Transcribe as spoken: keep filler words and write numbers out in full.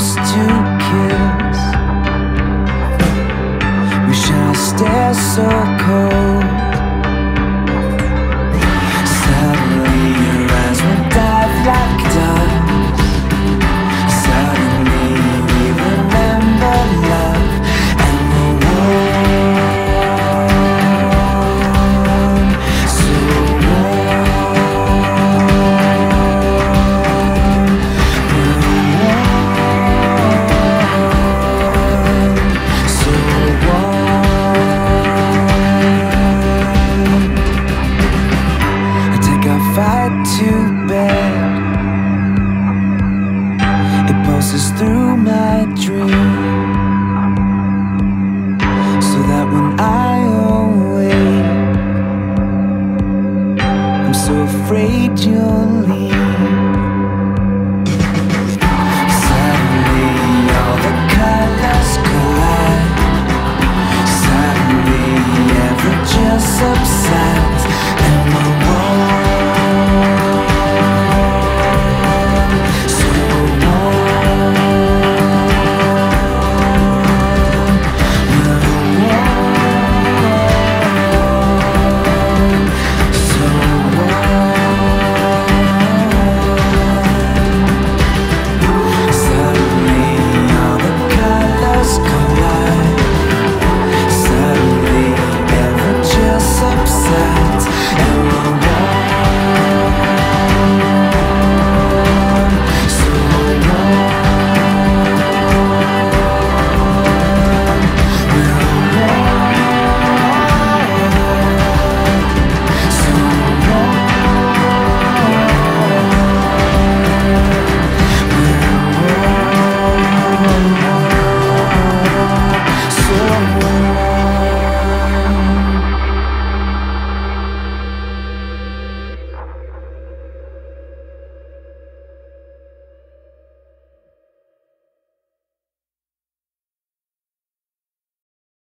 used to kiss. We shall stare so cold. Suddenly your eyes will dive like doves. Suddenly we remember love and the warm, so warm, we're warm, so warm. Fight to bed. It pulses through my dreams.